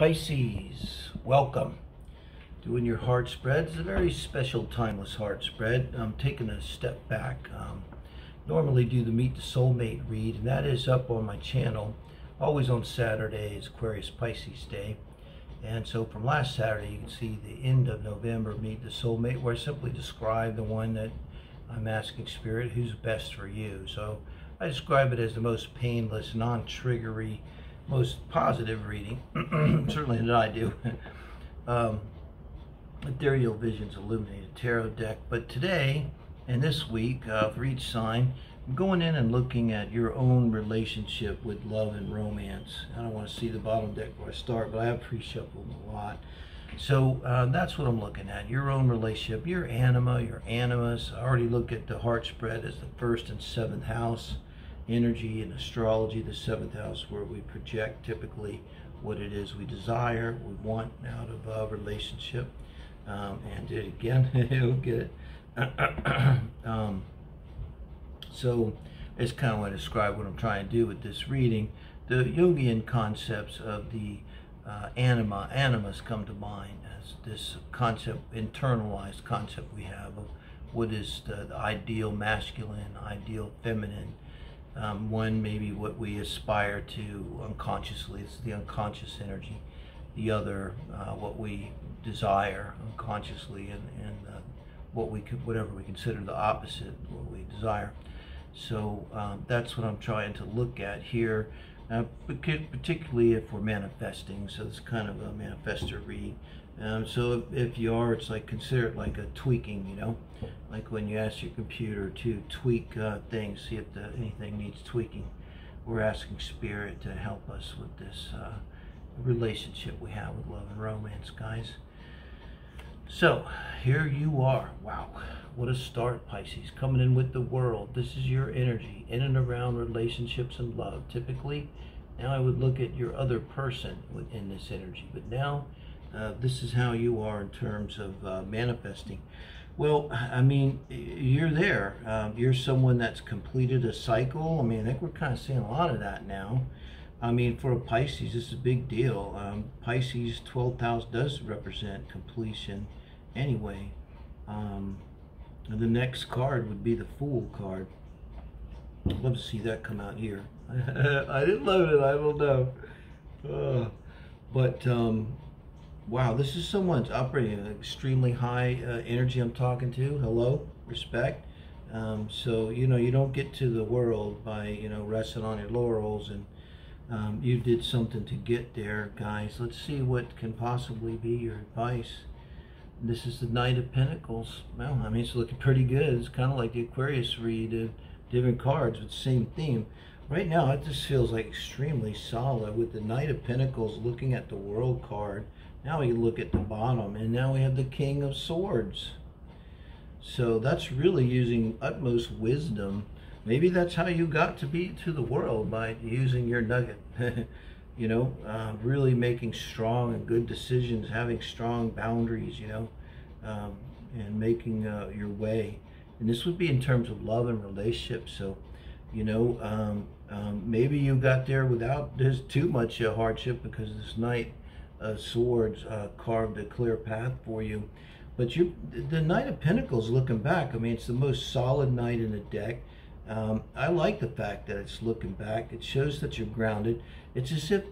Pisces, welcome. Doing your heart spread. It's a very special timeless heart spread. I'm taking a step back. Normally do the Meet the Soulmate read, and that is up on my channel. Always on Saturdays, Aquarius Pisces Day. And so from last Saturday, you can see the end of November, Meet the Soulmate, where I simply describe the one that I'm asking Spirit, who's best for you. So I describe it as the most painless, non-triggery, most positive reading, certainly that I do. Ethereal Visions Illuminated Tarot deck. But today and this week, for each sign, I'm going in and looking at your own relationship with love and romance. I don't want to see the bottom deck where I start, but I have pre-shuffled a lot. So that's what I'm looking at, your own relationship, your anima, your animus. I already look at the heart spread as the first and seventh house. Energy and astrology, the seventh house, where we project typically what it is we desire, we want out of a relationship. And did it again, you'll get it. So it's kind of what I describe what I'm trying to do with this reading. The Jungian concepts of the animus come to mind as this concept, internalized concept we have of what is the ideal masculine, ideal feminine. One maybe what we aspire to unconsciously, it's the unconscious energy. The other, what we desire unconsciously, and what we could, whatever we consider the opposite, what we desire. So that's what I'm trying to look at here, particularly if we're manifesting. So it's kind of a manifestor read. So if you are, it's like, consider it like a tweaking, you know, like when you ask your computer to tweak things, see if anything needs tweaking. We're asking Spirit to help us with this relationship we have with love and romance, guys. So here you are. Wow, what a start, Pisces, coming in with the World. This is your energy in and around relationships and love. Typically now I would look at your other person within this energy, but now this is how you are in terms of manifesting. Well, I mean, you're there. You're someone that's completed a cycle. I mean, I think we're kind of seeing a lot of that now. I mean, for a Pisces, this is a big deal. Pisces 12th house does represent completion anyway. The next card would be the Fool card. I'd love to see that come out here. I didn't love it, I don't know. Wow, this is someone's operating at extremely high energy I'm talking to. Hello, respect. So, you know, you don't get to the World by, you know, resting on your laurels, and you did something to get there, guys. Let's see what can possibly be your advice. This is the Knight of Pentacles. Well, I mean, it's looking pretty good. It's kind of like the Aquarius read of different cards with the same theme. Right now, it just feels like extremely solid with the Knight of Pentacles looking at the World card. Now we look at the bottom, and now we have the King of Swords. So that's really using utmost wisdom. Maybe that's how you got to be to the World, by using your nugget. You know, really making strong and good decisions, having strong boundaries, you know, and making your way. And this would be in terms of love and relationships. So, you know, maybe you got there without there's too much hardship, because this Knight Swords carved a clear path for you. But the Knight of Pentacles looking back, I mean, it's the most solid knight in the deck. I like the fact that it's looking back. It shows that you're grounded. It's as if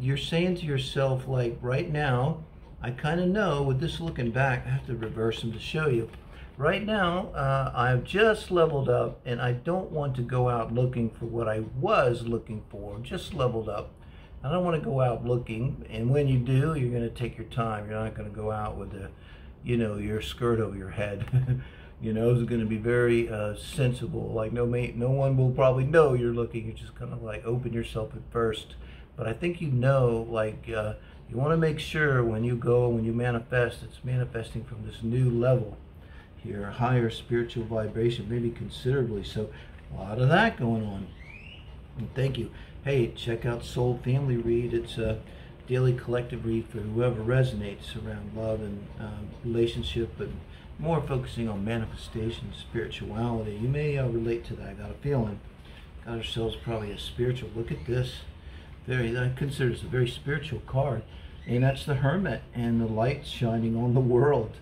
you're saying to yourself, like, right now, I kind of know with this looking back, I have to reverse them to show you. Right now, I've just leveled up, and I don't want to go out looking for what I was looking for. Just leveled up. I don't want to go out looking, and when you do, you're going to take your time. You're not going to go out with the, you know, your skirt over your head. You know, it's going to be very sensible. Like no one will probably know you're looking. You're just kind of like open yourself at first. But I think, you know, like you want to make sure when you go, when you manifest, it's manifesting from this new level here, higher spiritual vibration, maybe considerably. So a lot of that going on. And thank you. Hey, check out Soul Family Read. It's a daily collective read for whoever resonates around love and relationship, but more focusing on manifestation, spirituality. You may relate to that, I got a feeling. Got ourselves probably a spiritual. Look at this. I consider this a very spiritual card. And that's the Hermit and the light shining on the world.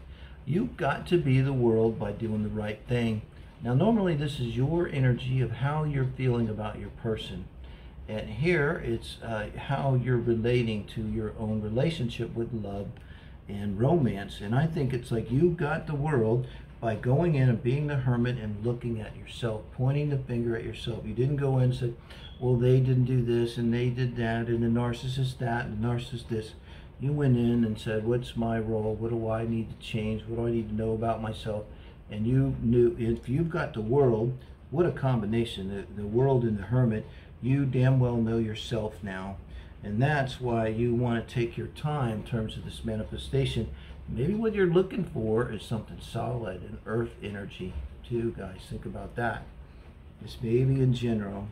You've got to be the world by doing the right thing. Now, normally this is your energy of how you're feeling about your person. And here it's how you're relating to your own relationship with love and romance. And I think it's like you got the world by going in and being the Hermit and looking at yourself, pointing the finger at yourself. You didn't go in and say, well, they didn't do this and they did that and the narcissist that and the narcissist this. You went in and said, what's my role? What do I need to change? What do I need to know about myself? And you knew if you've got the world, what a combination, the world and the Hermit. You damn well know yourself now. And that's why you want to take your time in terms of this manifestation. Maybe what you're looking for is something solid and earth energy too, guys. Think about that. Just maybe in general,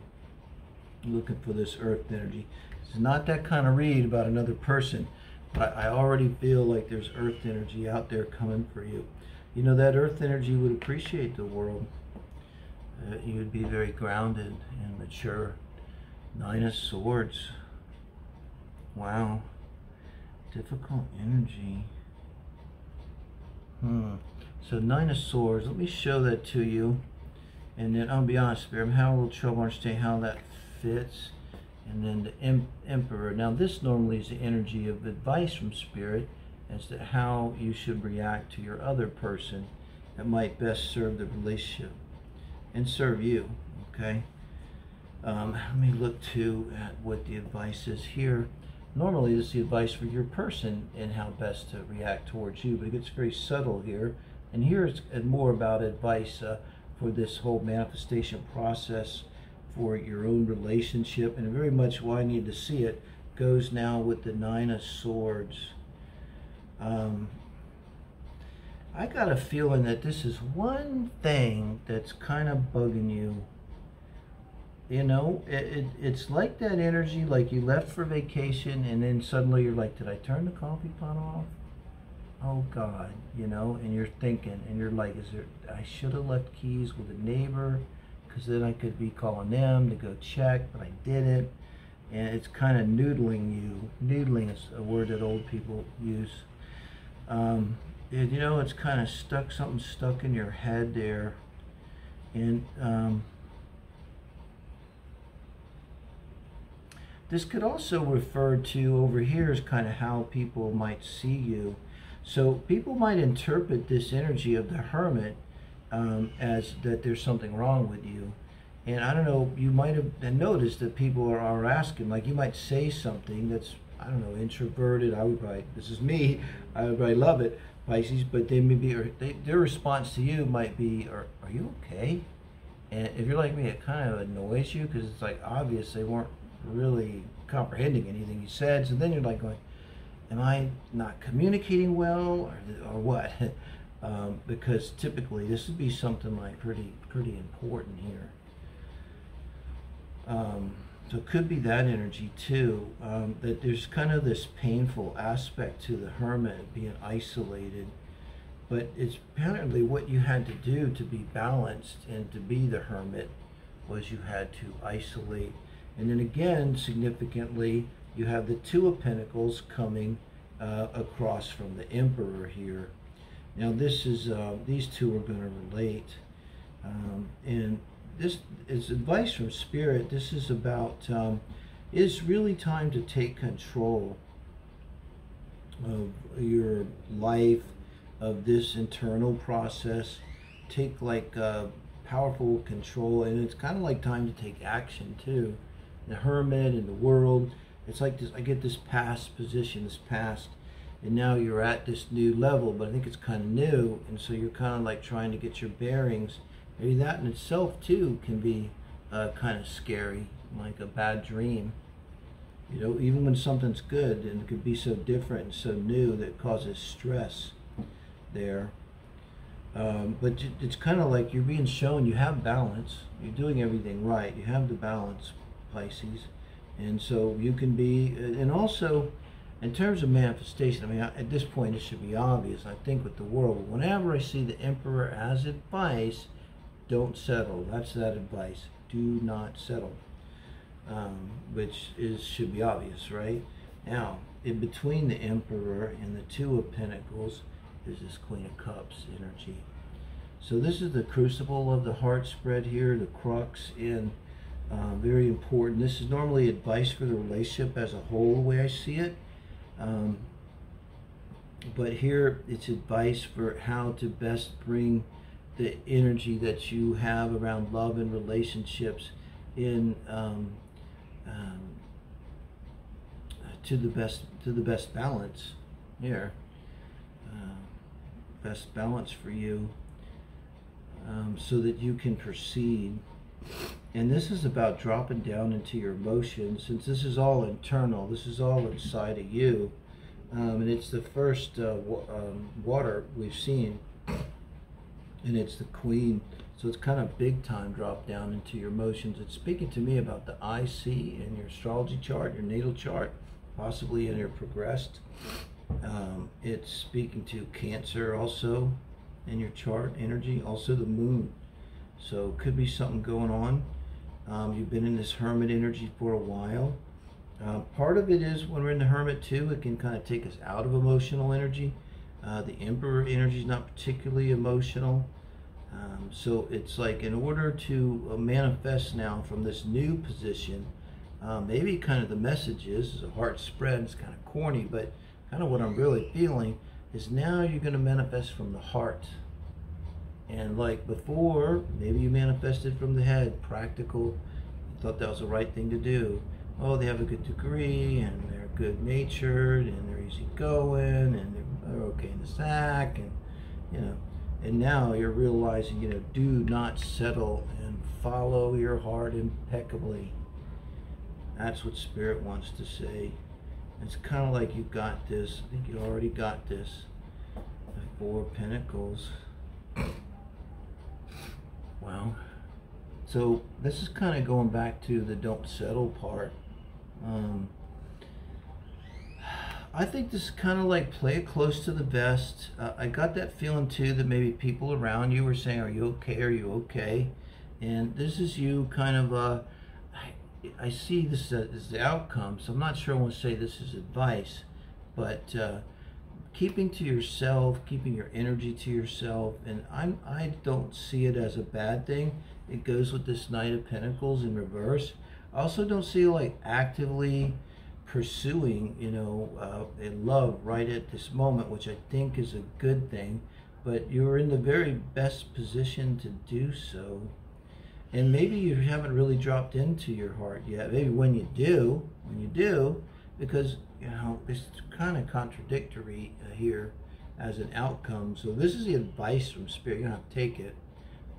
looking for this earth energy. It's not that kind of read about another person, but I already feel like there's earth energy out there coming for you. You know, that earth energy would appreciate the world. You would be very grounded and mature. 9 of Swords. Wow. Difficult energy. So 9 of Swords. Let me show that to you. And then I'll be honest, Spirit, I'm having a little trouble understanding how that fits. And then the Emperor. Now this normally is the energy of advice from Spirit as to how you should react to your other person that might best serve the relationship and serve you, okay? Let me look too at what the advice is here. Normally this is the advice for your person and how best to react towards you, but it gets very subtle here. And here it's more about advice for this whole manifestation process for your own relationship, and very much why I need to see it goes now with the 9 of Swords. I got a feeling that this is one thing that's kind of bugging you. You know, it's like that energy, like you left for vacation and then suddenly you're like, did I turn the coffee pot off? Oh God, you know, and you're thinking and you're like, I should have left keys with a neighbor because then I could be calling them to go check, but I didn't. And it's kind of noodling you. Noodling is a word that old people use. And, you know, it's kind of stuck, something stuck in your head there. And, this could also refer to, over here is kind of how people might see you. So people might interpret this energy of the Hermit as that there's something wrong with you. And I don't know, you might have noticed that people are asking, like you might say something that's, I don't know, introverted. I would probably, this is me, I would probably love it, Pisces, but they may be, or their response to you might be, are you okay? And if you're like me, it kind of annoys you because it's like obvious they weren't really comprehending anything you said. So then you're like going, am I not communicating well or what? Because typically this would be something like pretty important here. So it could be that energy too, that there's kind of this painful aspect to the Hermit being isolated, but it's apparently what you had to do to be balanced and to be the Hermit was you had to isolate. And then again, significantly, you have the 2 of Pentacles coming across from the Emperor here. Now this is, these two are going to relate. And this is advice from Spirit. This is about, it's really time to take control of your life, of this internal process. Take like powerful control, and it's kind of like time to take action too. The Hermit and the world, it's like this, I get this past position, this past, and now you're at this new level, but I think it's kind of new, and so you're kind of like trying to get your bearings. Maybe that in itself too can be kind of scary, like a bad dream, you know, even when something's good, and it could be so different and so new that it causes stress there. But it's kind of like you're being shown you have balance, you're doing everything right, you have the balance, Pisces, and so you can be. And also in terms of manifestation, I mean, at this point it should be obvious, I think, with the world. Whenever I see the Emperor as advice, don't settle. That's that advice, do not settle, which should be obvious right now. in between the Emperor and the Two of Pentacles is this Queen of Cups energy. So this is the crucible of the heart spread here, the crux, and very important. This is normally advice for the relationship as a whole, the way I see it. But here it's advice for how to best bring the energy that you have around love and relationships in to the best balance here, best balance for you, so that you can proceed. And this is about dropping down into your emotions, since this is all internal, this is all inside of you, and it's the first water we've seen, and it's the Queen, so it's kind of big time drop down into your emotions. It's speaking to me about the IC in your astrology chart, your natal chart, possibly in your progressed. It's speaking to Cancer also in your chart energy, also the Moon. So could be something going on. You've been in this hermit energy for a while. Part of it is when we're in the hermit too, it can kind of take us out of emotional energy. The Emperor energy is not particularly emotional. So it's like, in order to manifest now from this new position, maybe kind of the message is a heart spread, it's kind of corny, but kind of what I'm really feeling is now you're going to manifest from the heart. And like before, maybe you manifested from the head, practical, you thought that was the right thing to do. Oh, they have a good degree, and they're good-natured, and they're easygoing, and they're okay in the sack, and you know. And now you're realizing, you know, do not settle and follow your heart impeccably. That's what Spirit wants to say. It's kind of like you got this. I think you already got this. The Four of Pentacles. Wow. So this is kind of going back to the don't settle part. I think this is kind of like play it close to the vest. I got that feeling too that maybe people around you were saying, are you okay, are you okay? And this is you kind of, I see this as the outcome, so I'm not sure I want to say this is advice, but keeping to yourself, keeping your energy to yourself, and I don't see it as a bad thing. It goes with this Knight of Pentacles in reverse. I also don't see like actively pursuing, you know, a love right at this moment, which I think is a good thing, but you're in the very best position to do so. And maybe you haven't really dropped into your heart yet. Maybe when you do, because, you know, it's kind of contradictory here as an outcome. So this is the advice from Spirit. You don't have to take it,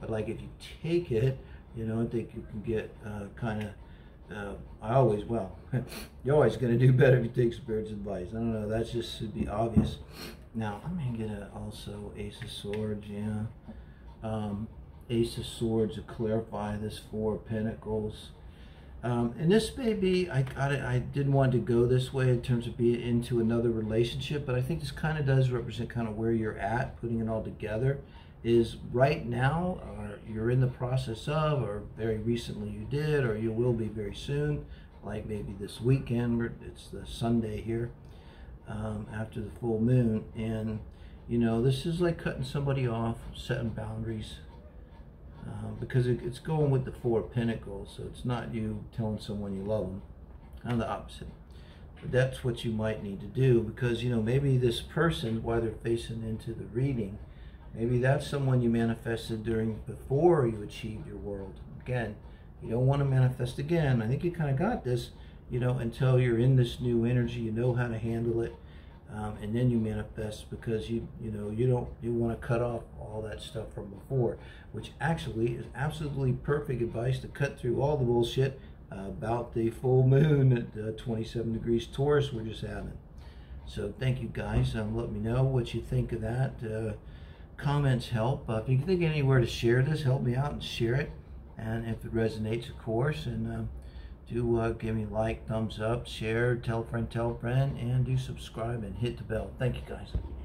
but like if you take it, you know, I think you can get kind of, you're always going to do better if you take Spirit's advice. I don't know, that just should be obvious. Now, I'm going to get also Ace of Swords, yeah. Ace of Swords to clarify this Four of Pentacles. And this may be, I didn't want to go this way in terms of being into another relationship, but I think this kind of does represent kind of where you're at, putting it all together, is right now, or you're in the process of, or very recently you did, or you will be very soon, like maybe this weekend, it's the Sunday here, after the full moon, and you know, this is like cutting somebody off, setting boundaries, because it's going with the Four of Pentacles, so it's not you telling someone you love them, kind of the opposite. But that's what you might need to do, because you know, maybe this person, while they're facing into the reading, maybe that's someone you manifested before you achieved your world. Again, you don't want to manifest again. I think you kind of got this, you know, until you're in this new energy, you know how to handle it, and then you manifest because you know, you want to cut off all that stuff from before, which actually is absolutely perfect advice to cut through all the bullshit about the full moon at 27 degrees Taurus we're just having. So thank you guys. Let me know what you think of that. Comments help. If you can think of anywhere to share this, help me out and share it, and if it resonates, of course, and do give me a like, thumbs up, share, tell a friend, and do subscribe and hit the bell. Thank you guys.